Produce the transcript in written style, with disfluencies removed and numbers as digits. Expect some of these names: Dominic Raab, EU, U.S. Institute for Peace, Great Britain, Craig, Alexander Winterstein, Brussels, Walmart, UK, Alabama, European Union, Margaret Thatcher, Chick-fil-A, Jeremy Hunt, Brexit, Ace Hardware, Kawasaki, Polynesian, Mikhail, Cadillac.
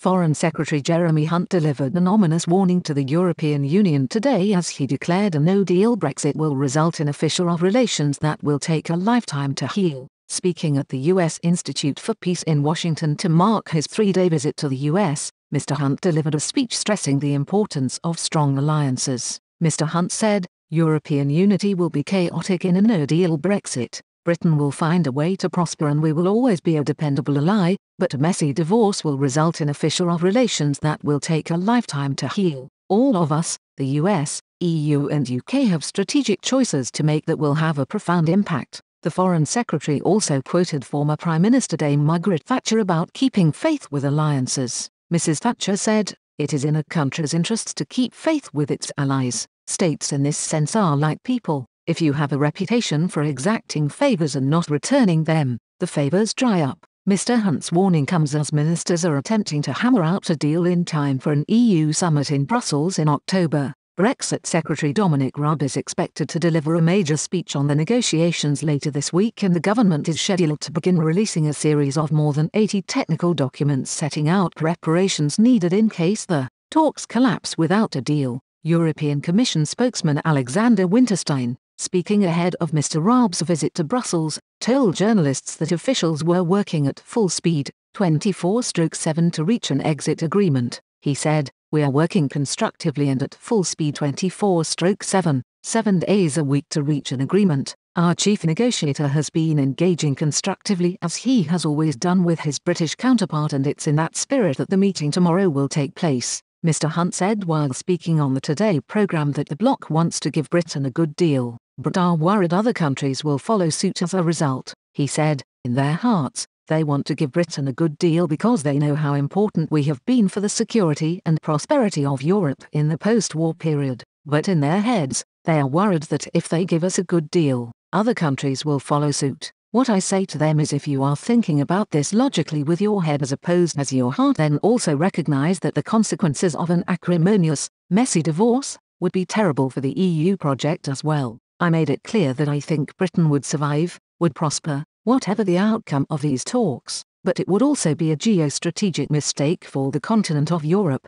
Foreign Secretary Jeremy Hunt delivered an ominous warning to the European Union today as he declared a no-deal Brexit will result in a fissure of relations that will take a lifetime to heal. Speaking at the U.S. Institute for Peace in Washington to mark his three-day visit to the U.S., Mr. Hunt delivered a speech stressing the importance of strong alliances. Mr. Hunt said, "European unity will be chaotic in a no-deal Brexit. Britain will find a way to prosper and we will always be a dependable ally, but a messy divorce will result in a fissure of relations that will take a lifetime to heal. All of us, the US, EU and UK have strategic choices to make that will have a profound impact." The Foreign Secretary also quoted former Prime Minister Dame Margaret Thatcher about keeping faith with alliances. Mrs. Thatcher said, "It is in a country's interests to keep faith with its allies. States in this sense are like people. If you have a reputation for exacting favors and not returning them, the favors dry up." Mr. Hunt's warning comes as ministers are attempting to hammer out a deal in time for an EU summit in Brussels in October. Brexit Secretary Dominic Raab is expected to deliver a major speech on the negotiations later this week, and the government is scheduled to begin releasing a series of more than 80 technical documents setting out preparations needed in case the talks collapse without a deal. European Commission spokesman Alexander Winterstein, speaking ahead of Mr. Raab's visit to Brussels, told journalists that officials were working at full speed, 24/7, to reach an exit agreement. He said, "We are working constructively and at full speed 24/7, 7 days a week to reach an agreement. Our chief negotiator has been engaging constructively as he has always done with his British counterpart, and it's in that spirit that the meeting tomorrow will take place." Mr. Hunt said while speaking on the Today programme that the bloc wants to give Britain a good deal, but are worried other countries will follow suit as a result. He said, "In their hearts, they want to give Britain a good deal because they know how important we have been for the security and prosperity of Europe in the post-war period, but in their heads, they are worried that if they give us a good deal, other countries will follow suit. What I say to them is, if you are thinking about this logically with your head as opposed as your heart, then also recognize that the consequences of an acrimonious, messy divorce would be terrible for the EU project as well. I made it clear that I think Britain would survive, would prosper, whatever the outcome of these talks, but it would also be a geostrategic mistake for the continent of Europe,